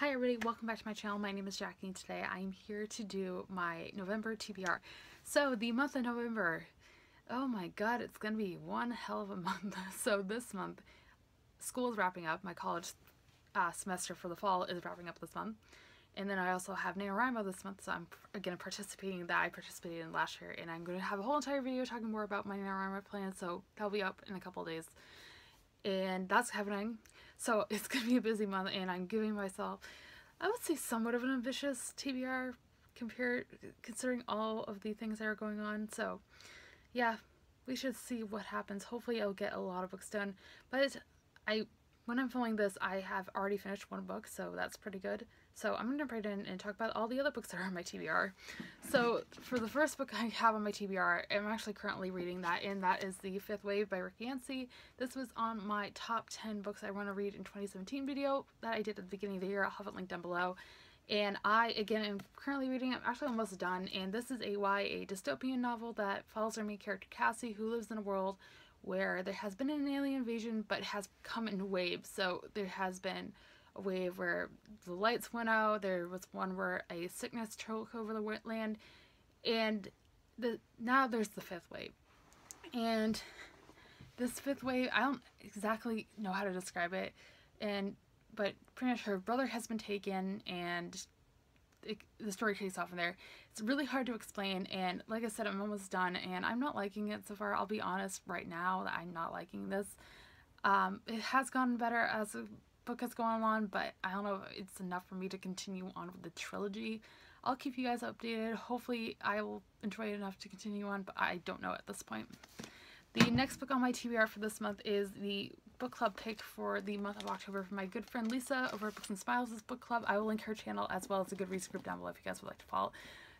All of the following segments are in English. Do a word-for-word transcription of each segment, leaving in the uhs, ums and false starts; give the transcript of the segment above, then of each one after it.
Hi everybody, welcome back to my channel. My name is Jackie and today I'm here to do my November T B R. So the month of November, oh my god, it's gonna be one hell of a month. So this month, school is wrapping up. My college uh, semester for the fall is wrapping up this month. And then I also have NaNoWriMo this month, so I'm again participating in that. I participated in last year and I'm gonna have a whole entire video talking more about my NaNoWriMo plan, so that'll be up in a couple days. And that's happening. So it's going to be a busy month and I'm giving myself, I would say, somewhat of an ambitious T B R compared, considering all of the things that are going on. So yeah, we should see what happens. Hopefully I'll get a lot of books done. But I, when I'm filming this, I have already finished one book, so that's pretty good. So I'm going to break in and talk about all the other books that are on my T B R. So for the first book I have on my T B R, I'm actually currently reading that, and that is The Fifth Wave by Rick Yancey. This was on my top ten books I want to read in twenty seventeen video that I did at the beginning of the year. I'll have it linked down below. And I, again, am currently reading it. I'm actually almost done, and this is a Y A dystopian novel that follows our main character Cassie, who lives in a world where there has been an alien invasion but has come in waves. So there has been a wave where the lights went out, there was one where a sickness took over the land, and the now there's the fifth wave. And this fifth wave, I don't exactly know how to describe it, and but pretty much her brother has been taken and It, the story takes off in there. It's really hard to explain, and like I said, I'm almost done and I'm not liking it so far. I'll be honest right now that I'm not liking this. Um, it has gone better as the book has gone on, but I don't know if it's enough for me to continue on with the trilogy. I'll keep you guys updated. Hopefully I will enjoy it enough to continue on, but I don't know at this point. The next book on my T B R for this month is the book club picked for the month of October from my good friend Lisa over at Books and Smiles' book club. I will link her channel as well as a Goodreads group down below if you guys would like to follow,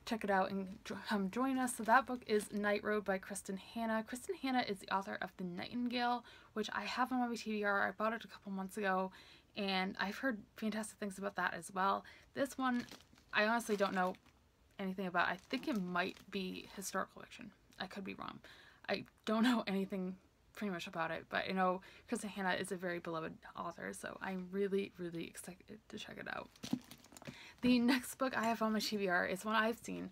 check it out, and come join us. So that book is Night Road by Kristin Hannah. Kristin Hannah is the author of The Nightingale, which I have on my T B R. I bought it a couple months ago and I've heard fantastic things about that as well. This one I honestly don't know anything about. I think it might be historical fiction. I could be wrong. I don't know anything pretty much about it, but you know, Kristin Hannah is a very beloved author, so I'm really, really excited to check it out. The next book I have on my T B R is one I've seen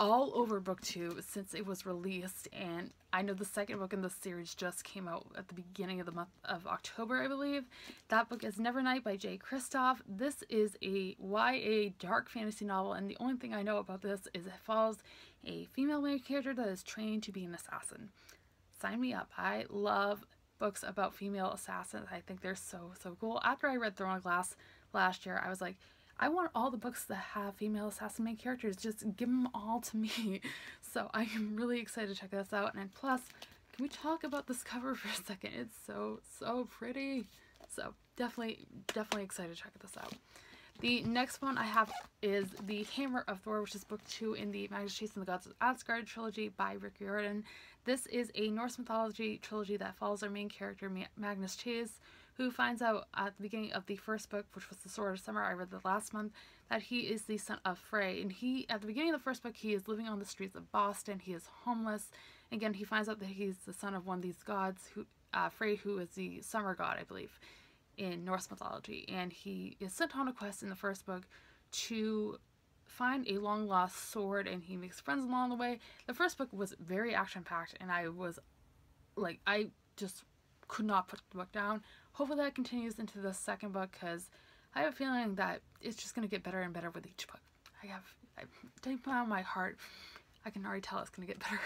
all over BookTube since it was released, and I know the second book in this series just came out at the beginning of the month of October, I believe. That book is Nevernight by Jay Kristoff. This is a Y A dark fantasy novel, and the only thing I know about this is it follows a female main character that is trained to be an assassin. Sign me up. I love books about female assassins. I think they're so, so cool. After I read Throne of Glass last year, I was like, I want all the books that have female assassin main characters. Just give them all to me. So I am really excited to check this out. And plus, can we talk about this cover for a second? It's so, so pretty. So definitely, definitely excited to check this out. The next one I have is The Hammer of Thor, which is book two in the Magnus Chase and the Gods of Asgard trilogy by Rick Riordan. This is a Norse mythology trilogy that follows our main character Magnus Chase, who finds out at the beginning of the first book, which was The Sword of Summer, I read the last month, that he is the son of Frey. And he, at the beginning of the first book, he is living on the streets of Boston. He is homeless. Again, he finds out that he's the son of one of these gods, who, uh, Frey, who is the summer god, I believe, in Norse mythology, and he is sent on a quest in the first book to find a long lost sword, and he makes friends along the way. The first book was very action packed and I was like, I just could not put the book down. Hopefully that continues into the second book, because I have a feeling that it's just going to get better and better with each book. I have, I, deep down in my heart, I can already tell it's going to get better.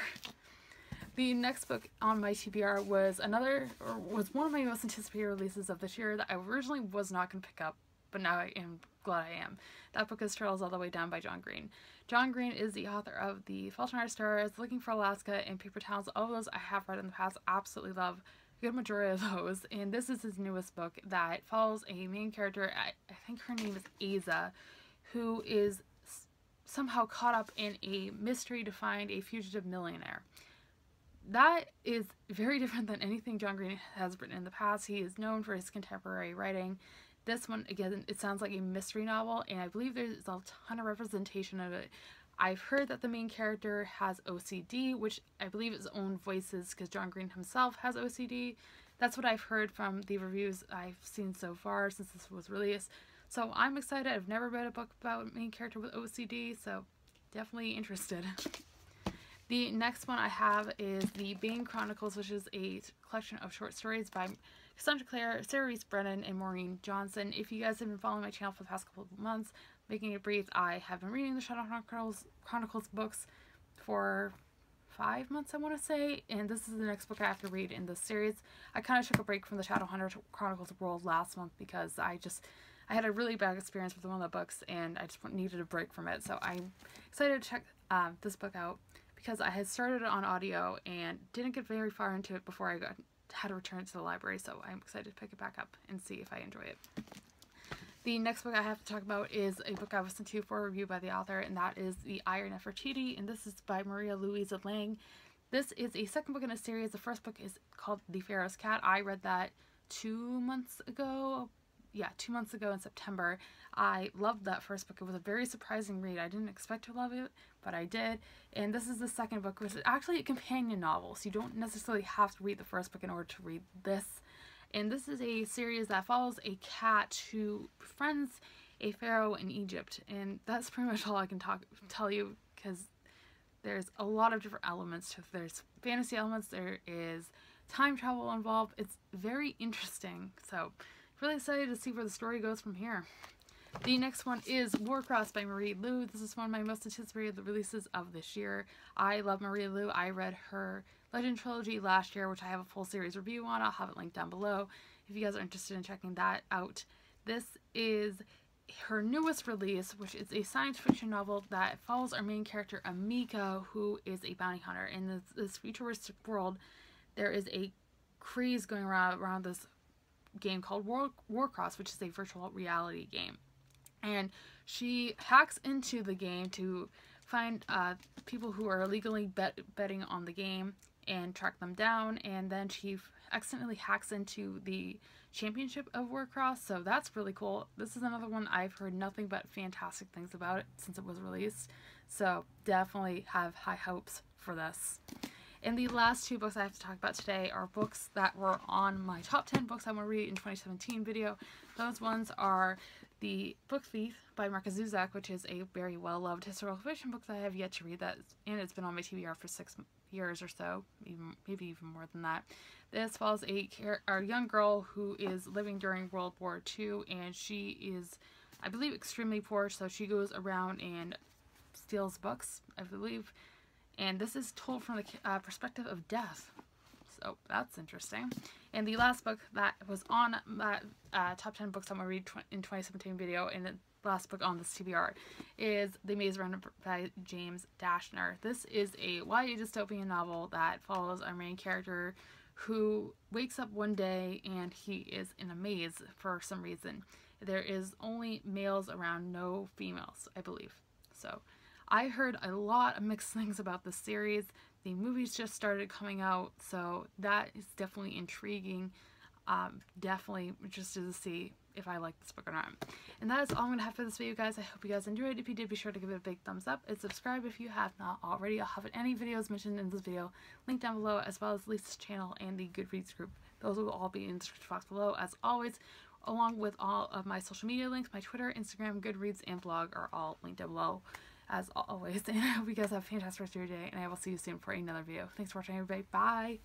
The next book on my T B R was another, or was one of my most anticipated releases of this year that I originally was not going to pick up, but now I am glad I am. That book is Turtles All the Way Down by John Green. John Green is the author of The Fault in Our Stars, Looking for Alaska, and Paper Towns. All of those I have read in the past, absolutely love a good majority of those, and this is his newest book that follows a main character, I, I think her name is Aza, who is somehow caught up in a mystery to find a fugitive millionaire. That is very different than anything John Green has written in the past. He is known for his contemporary writing. This one, again, it sounds like a mystery novel, and I believe there's a ton of representation of it. I've heard that the main character has O C D, which I believe is own voices, because John Green himself has O C D. That's what I've heard from the reviews I've seen so far since this was released. So I'm excited. I've never read a book about a main character with O C D, so definitely interested. The next one I have is the Bane Chronicles, which is a collection of short stories by Cassandra Clare, Sarah Reese Brennan, and Maureen Johnson. If you guys have been following my channel for the past couple of months, making it brief, I have been reading the Shadowhunter Chronicles books for five months, I want to say, and this is the next book I have to read in this series. I kind of took a break from the Shadowhunter Chronicles world last month because I just, I had a really bad experience with one of the books and I just needed a break from it. So I'm excited to check uh, this book out, because I had started it on audio and didn't get very far into it before I got, had to return to the library, so I'm excited to pick it back up and see if I enjoy it. The next book I have to talk about is a book I was sent to for review by the author, and that is The Iron Effortiti, and this is by Maria Luisa Lang. This is a second book in a series. The first book is called The Pharaoh's Cat. I read that two months ago. Yeah, two months ago in September. I loved that first book. It was a very surprising read. I didn't expect to love it, but I did. And this is the second book, which is actually a companion novel, so you don't necessarily have to read the first book in order to read this. And this is a series that follows a cat who befriends a pharaoh in Egypt. And that's pretty much all I can talk tell you, because there's a lot of different elements to it. There's fantasy elements, there is time travel involved. It's very interesting. So really excited to see where the story goes from here. The next one is Warcross by Marie Lu. This is one of my most anticipated releases of this year. I love Marie Lu. I read her Legend Trilogy last year, which I have a full series review on. I'll have it linked down below if you guys are interested in checking that out. This is her newest release, which is a science fiction novel that follows our main character Amika, who is a bounty hunter. In this, this futuristic world, there is a craze going around around this game called War Warcross, which is a virtual reality game, and she hacks into the game to find uh, people who are illegally bet betting on the game and track them down, and then she accidentally hacks into the championship of Warcross, so that's really cool. This is another one I've heard nothing but fantastic things about it since it was released, so definitely have high hopes for this. And the last two books I have to talk about today are books that were on my top ten books I want to read in twenty seventeen video. Those ones are The Book Thief by Markus Zusak, which is a very well-loved historical fiction book that I have yet to read, that, and it's been on my T B R for six years or so, even, maybe even more than that. This follows a, a young girl who is living during World War Two, and she is, I believe, extremely poor, so she goes around and steals books, I believe. And this is told from the uh, perspective of death. So that's interesting. And the last book that was on my uh, top ten books I'm going to read in twenty seventeen video, and the last book on this T B R, is The Maze Runner by James Dashner. This is a Y A dystopian novel that follows our main character who wakes up one day and he is in a maze for some reason. There is only males around, no females, I believe. So I heard a lot of mixed things about this series. The movies just started coming out, so that is definitely intriguing. Um, definitely interested to see if I like this book or not. And that is all I'm going to have for this video, guys. I hope you guys enjoyed. If you did, be sure to give it a big thumbs up and subscribe if you have not already. I'll have any videos mentioned in this video linked down below, as well as Lisa's channel and the Goodreads group. Those will all be in the description box below, as always, along with all of my social media links. My Twitter, Instagram, Goodreads, and blog are all linked down below, as always. And I hope you guys have a fantastic rest of your day, and I will see you soon for another video. Thanks for watching, everybody. Bye!